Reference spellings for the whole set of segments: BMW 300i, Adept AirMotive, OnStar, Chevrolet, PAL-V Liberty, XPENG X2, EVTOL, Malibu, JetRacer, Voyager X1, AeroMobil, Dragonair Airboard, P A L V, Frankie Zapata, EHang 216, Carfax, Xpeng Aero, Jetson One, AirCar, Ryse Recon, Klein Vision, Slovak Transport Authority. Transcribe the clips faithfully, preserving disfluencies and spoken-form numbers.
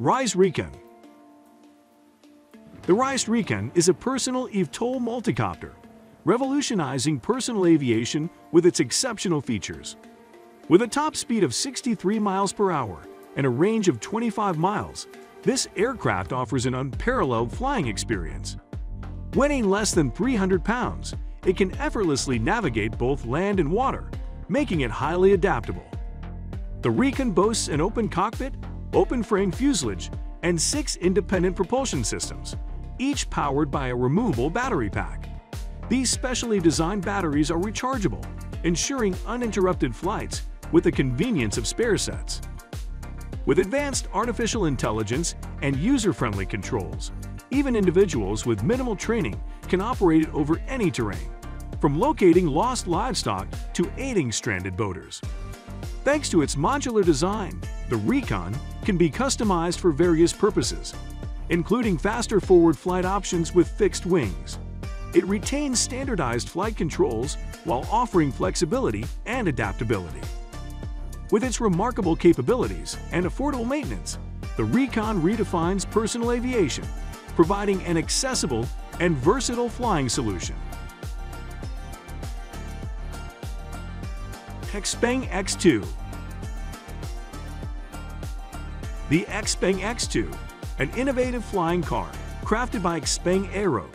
Ryse Recon. The Ryse Recon is a personal E V TOL multicopter, revolutionizing personal aviation with its exceptional features. With a top speed of sixty-three miles per hour and a range of twenty-five miles, this aircraft offers an unparalleled flying experience. Weighing less than three hundred pounds, it can effortlessly navigate both land and water, making it highly adaptable. The Recon boasts an open cockpit, open-frame fuselage, and six independent propulsion systems, each powered by a removable battery pack. These specially designed batteries are rechargeable, ensuring uninterrupted flights with the convenience of spare sets. With advanced artificial intelligence and user-friendly controls, even individuals with minimal training can operate it over any terrain, from locating lost livestock to aiding stranded boaters. Thanks to its modular design, the Recon can be customized for various purposes, including faster forward flight options with fixed wings. It retains standardized flight controls while offering flexibility and adaptability. With its remarkable capabilities and affordable maintenance, the Recon redefines personal aviation, providing an accessible and versatile flying solution. Xpeng X two. The Xpeng X two, an innovative flying car crafted by Xpeng Aero,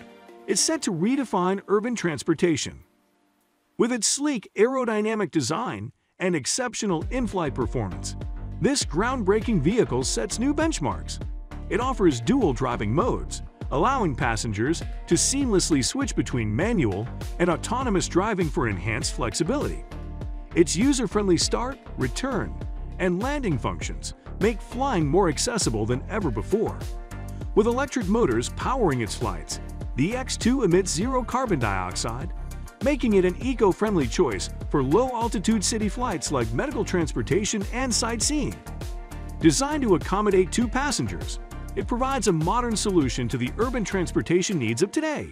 is set to redefine urban transportation. With its sleek aerodynamic design and exceptional in-flight performance, this groundbreaking vehicle sets new benchmarks. It offers dual driving modes, allowing passengers to seamlessly switch between manual and autonomous driving for enhanced flexibility. Its user-friendly start, return, and landing functions make flying more accessible than ever before. With electric motors powering its flights, the X two emits zero carbon dioxide, making it an eco-friendly choice for low-altitude city flights like medical transportation and sightseeing. Designed to accommodate two passengers, it provides a modern solution to the urban transportation needs of today.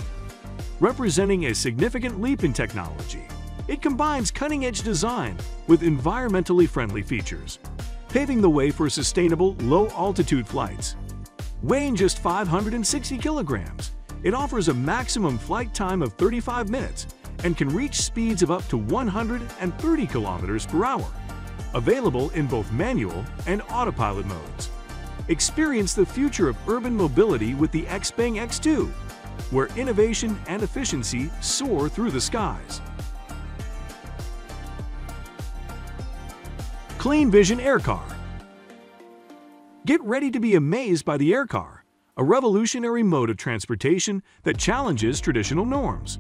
Representing a significant leap in technology, it combines cutting-edge design with environmentally friendly features, paving the way for sustainable, low-altitude flights. Weighing just five hundred sixty kilograms, it offers a maximum flight time of thirty-five minutes and can reach speeds of up to one hundred thirty kilometers per hour, available in both manual and autopilot modes. Experience the future of urban mobility with the Xpeng X two, where innovation and efficiency soar through the skies. Klein Vision AirCar. Get ready to be amazed by the AirCar, a revolutionary mode of transportation that challenges traditional norms.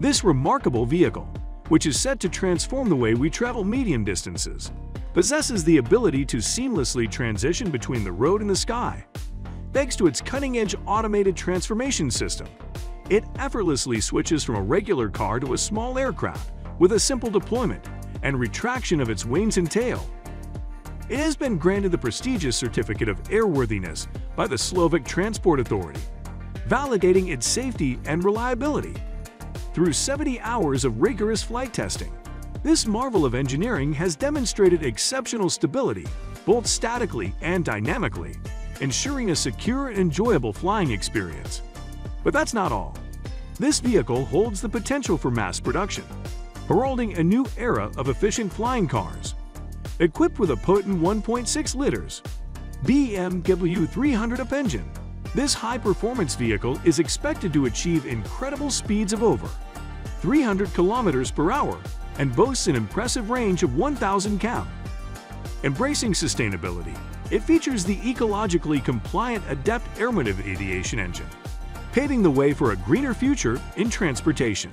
This remarkable vehicle, which is set to transform the way we travel medium distances, possesses the ability to seamlessly transition between the road and the sky. Thanks to its cutting-edge automated transformation system, it effortlessly switches from a regular car to a small aircraft with a simple deployment and retraction of its wings and tail. It has been granted the prestigious Certificate of Airworthiness by the Slovak Transport Authority, validating its safety and reliability. Through seventy hours of rigorous flight testing, this marvel of engineering has demonstrated exceptional stability, both statically and dynamically, ensuring a secure and enjoyable flying experience. But that's not all. This vehicle holds the potential for mass production, heralding a new era of efficient flying cars. Equipped with a potent one point six liters B M W three hundred i engine, this high-performance vehicle is expected to achieve incredible speeds of over three hundred kilometers per hour and boasts an impressive range of one thousand kilometers. Embracing sustainability, it features the ecologically compliant Adept AirMotive aviation engine, paving the way for a greener future in transportation.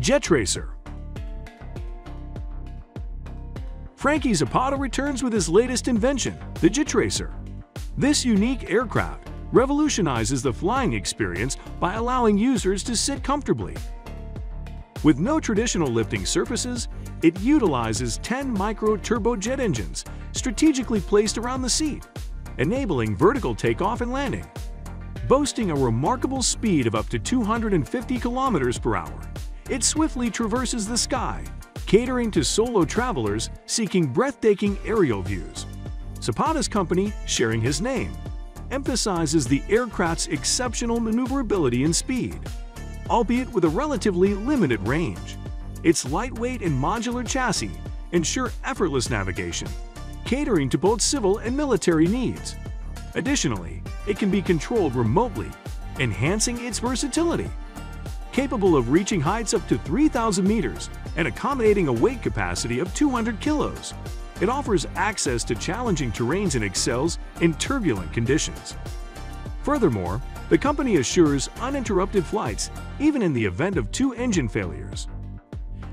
JetRacer. Frankie Zapata returns with his latest invention, the JetRacer. This unique aircraft revolutionizes the flying experience by allowing users to sit comfortably, With no traditional lifting surfaces, it utilizes ten micro turbojet engines strategically placed around the seat, enabling vertical takeoff and landing. Boasting a remarkable speed of up to two hundred fifty kilometers per hour, it swiftly traverses the sky, catering to solo travelers seeking breathtaking aerial views. Zapata's company, sharing his name, emphasizes the aircraft's exceptional maneuverability and speed, albeit with a relatively limited range. Its lightweight and modular chassis ensure effortless navigation, catering to both civil and military needs. Additionally, it can be controlled remotely, enhancing its versatility. Capable of reaching heights up to three thousand meters and accommodating a weight capacity of two hundred kilos, it offers access to challenging terrains and excels in turbulent conditions. Furthermore, the company assures uninterrupted flights even in the event of two engine failures.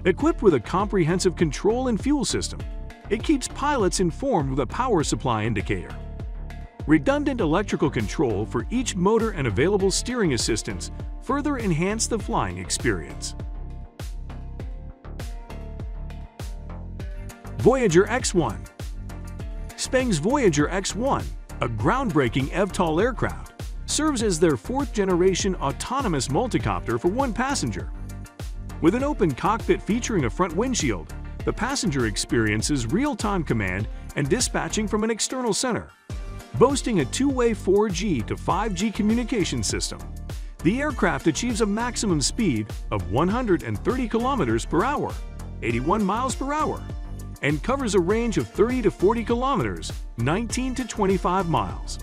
Equipped with a comprehensive control and fuel system, it keeps pilots informed with a power supply indicator. Redundant electrical control for each motor and available steering assistance further enhance the flying experience. Voyager X one. Xpeng's Voyager X one, a groundbreaking E V TOL aircraft, serves as their fourth-generation autonomous multicopter for one passenger. With an open cockpit featuring a front windshield, the passenger experiences real-time command and dispatching from an external center. Boasting a two-way four G to five G communication system, the aircraft achieves a maximum speed of one hundred thirty kilometers per hour, eighty-one miles per hour, and covers a range of thirty to forty kilometers, nineteen to twenty-five miles.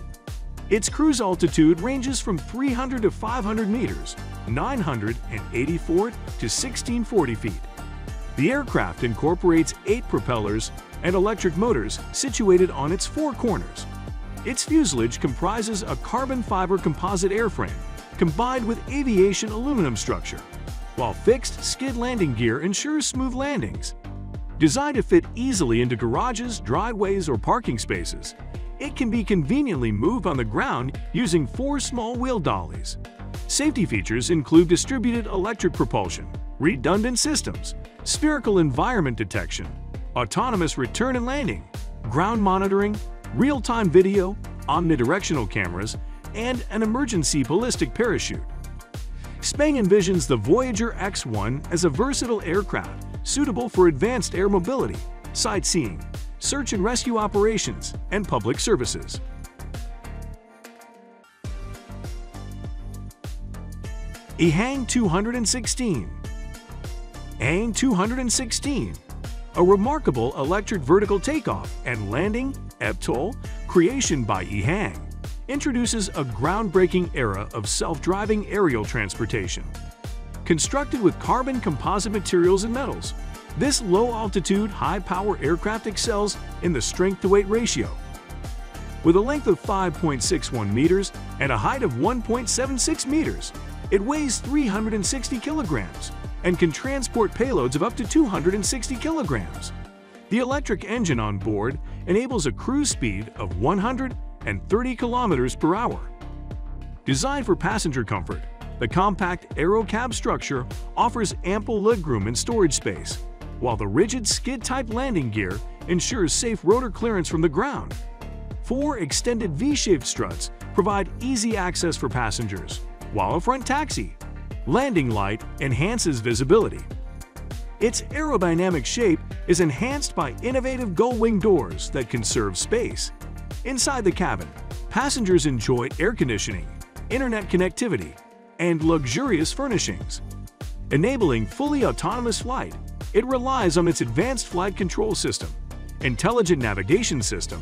Its cruise altitude ranges from three hundred to five hundred meters, nine hundred eighty-four to sixteen forty feet. The aircraft incorporates eight propellers and electric motors situated on its four corners. Its fuselage comprises a carbon fiber composite airframe combined with aviation aluminum structure, while fixed skid landing gear ensures smooth landings. Designed to fit easily into garages, driveways, or parking spaces, it can be conveniently moved on the ground using four small wheel dollies. Safety features include distributed electric propulsion, redundant systems, spherical environment detection, autonomous return and landing, ground monitoring, real-time video, omnidirectional cameras, and an emergency ballistic parachute. Xpeng envisions the Voyager X one as a versatile aircraft suitable for advanced air mobility, sightseeing, search and rescue operations, and public services. EHang two sixteen. EHang two sixteen, a remarkable electric vertical takeoff and landing E V TOL creation by EHang, introduces a groundbreaking era of self-driving aerial transportation. Constructed with carbon composite materials and metals, this low-altitude, high-power aircraft excels in the strength-to-weight ratio. With a length of five point six one meters and a height of one point seven six meters, it weighs three hundred sixty kilograms and can transport payloads of up to two hundred sixty kilograms. The electric engine on board enables a cruise speed of one hundred thirty kilometers per hour. Designed for passenger comfort, the compact aero cab structure offers ample legroom and storage space, while the rigid skid-type landing gear ensures safe rotor clearance from the ground. Four extended V-shaped struts provide easy access for passengers, while a front taxi landing light enhances visibility. Its aerodynamic shape is enhanced by innovative gull-wing doors that conserve space. Inside the cabin, passengers enjoy air conditioning, internet connectivity, and luxurious furnishings. Enabling fully autonomous flight, it relies on its advanced flight control system, intelligent navigation system,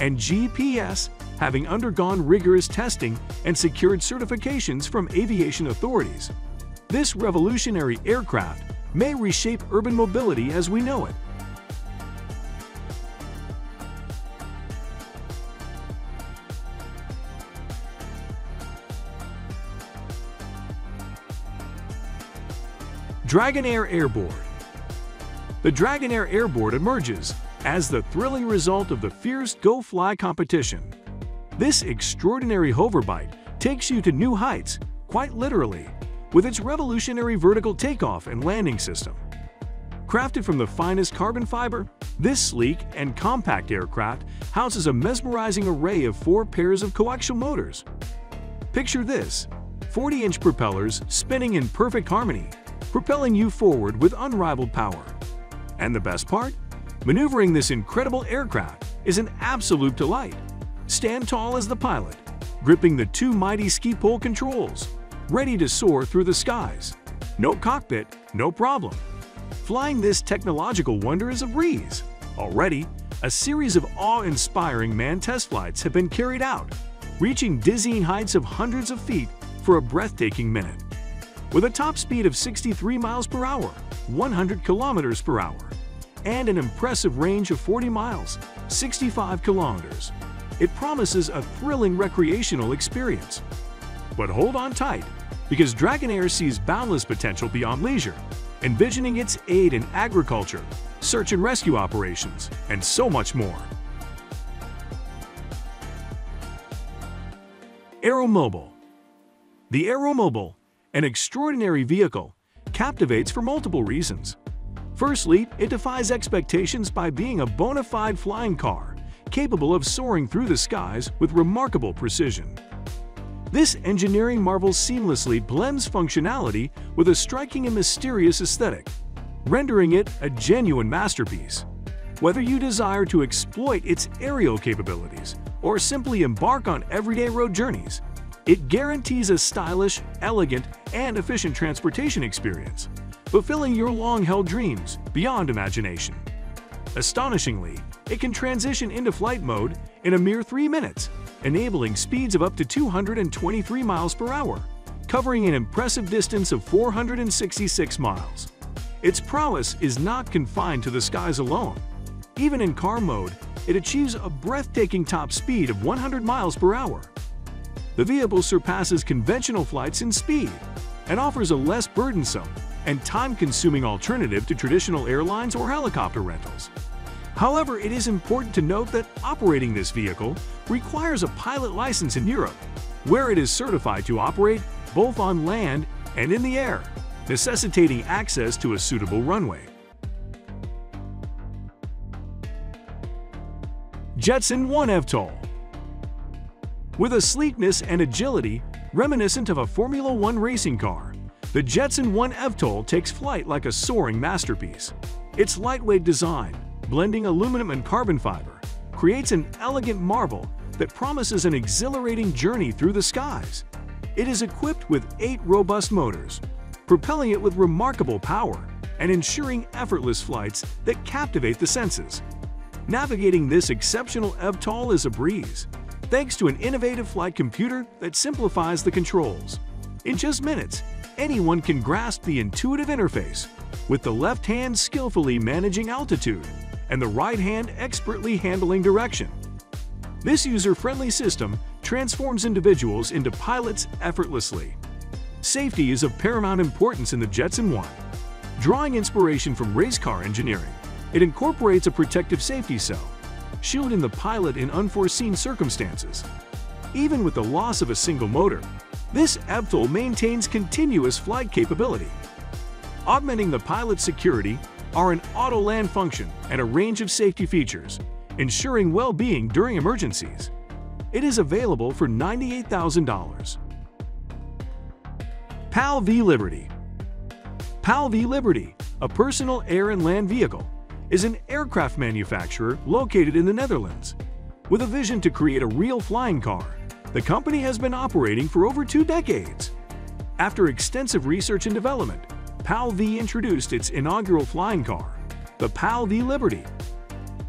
and G P S, having undergone rigorous testing and secured certifications from aviation authorities. This revolutionary aircraft may reshape urban mobility as we know it. Dragonair Airboard. The Dragonair Airboard emerges as the thrilling result of the fierce go-fly competition. This extraordinary hoverbike takes you to new heights, quite literally, with its revolutionary vertical takeoff and landing system. Crafted from the finest carbon fiber, this sleek and compact aircraft houses a mesmerizing array of four pairs of coaxial motors. Picture this, forty-inch propellers spinning in perfect harmony, propelling you forward with unrivaled power. And the best part? Maneuvering this incredible aircraft is an absolute delight. Stand tall as the pilot, gripping the two mighty ski pole controls, ready to soar through the skies. No cockpit, no problem. Flying this technological wonder is a breeze. Already, a series of awe-inspiring manned test flights have been carried out, reaching dizzying heights of hundreds of feet for a breathtaking minute. With a top speed of sixty-three miles per hour, one hundred kilometers per hour, and an impressive range of forty miles, sixty-five kilometers, it promises a thrilling recreational experience. But hold on tight, because Dragonair sees boundless potential beyond leisure, envisioning its aid in agriculture, search and rescue operations, and so much more. AeroMobil. The AeroMobil, an extraordinary vehicle, captivates for multiple reasons. Firstly, it defies expectations by being a bona fide flying car, capable of soaring through the skies with remarkable precision. This engineering marvel seamlessly blends functionality with a striking and mysterious aesthetic, rendering it a genuine masterpiece. Whether you desire to exploit its aerial capabilities or simply embark on everyday road journeys, it guarantees a stylish, elegant, and efficient transportation experience, fulfilling your long-held dreams beyond imagination. Astonishingly, it can transition into flight mode in a mere three minutes, enabling speeds of up to two hundred twenty-three miles per hour, covering an impressive distance of four hundred sixty-six miles. Its prowess is not confined to the skies alone. Even in car mode, it achieves a breathtaking top speed of one hundred miles per hour. The vehicle surpasses conventional flights in speed and offers a less burdensome and time-consuming alternative to traditional airlines or helicopter rentals. However, it is important to note that operating this vehicle requires a pilot license in Europe, where it is certified to operate both on land and in the air, necessitating access to a suitable runway. Jetson One E V TOL. With a sleekness and agility reminiscent of a Formula One racing car, the Jetson One E V TOL takes flight like a soaring masterpiece. Its lightweight design, blending aluminum and carbon fiber, creates an elegant marvel that promises an exhilarating journey through the skies. It is equipped with eight robust motors, propelling it with remarkable power and ensuring effortless flights that captivate the senses. Navigating this exceptional E V TOL is a breeze, thanks to an innovative flight computer that simplifies the controls. In just minutes, anyone can grasp the intuitive interface, with the left hand skillfully managing altitude and the right hand expertly handling direction. This user-friendly system transforms individuals into pilots effortlessly. Safety is of paramount importance in the Jetson One. Drawing inspiration from race car engineering, it incorporates a protective safety cell, shielding the pilot in unforeseen circumstances. Even with the loss of a single motor, this E V TOL maintains continuous flight capability. Augmenting the pilot's security are an auto-land function and a range of safety features, ensuring well-being during emergencies. It is available for ninety-eight thousand dollars. P A L V Liberty. P A L V Liberty, a personal air and land vehicle, is an aircraft manufacturer located in the Netherlands. With a vision to create a real flying car, the company has been operating for over two decades. After extensive research and development, P A L V introduced its inaugural flying car, the P A L V Liberty.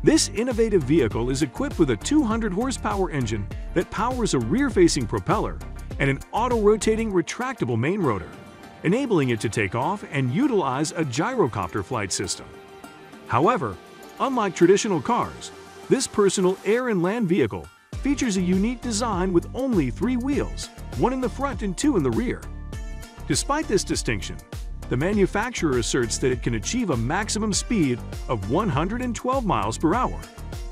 This innovative vehicle is equipped with a two hundred horsepower engine that powers a rear-facing propeller and an auto-rotating retractable main rotor, enabling it to take off and utilize a gyrocopter flight system. However, unlike traditional cars, this personal air and land vehicle features a unique design with only three wheels, one in the front and two in the rear. Despite this distinction, the manufacturer asserts that it can achieve a maximum speed of one hundred twelve miles per hour,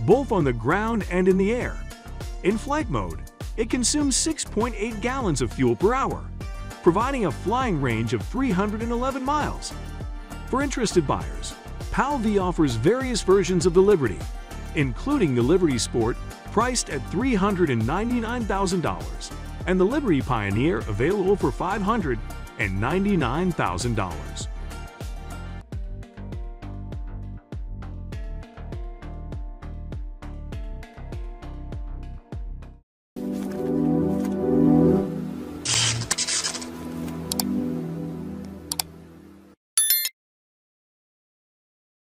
both on the ground and in the air. In flight mode, it consumes six point eight gallons of fuel per hour, providing a flying range of three hundred eleven miles. For interested buyers, P A L V offers various versions of the Liberty, including the Liberty Sport, priced at three hundred ninety-nine thousand dollars, and the Liberty Pioneer, available for five hundred ninety-nine thousand dollars.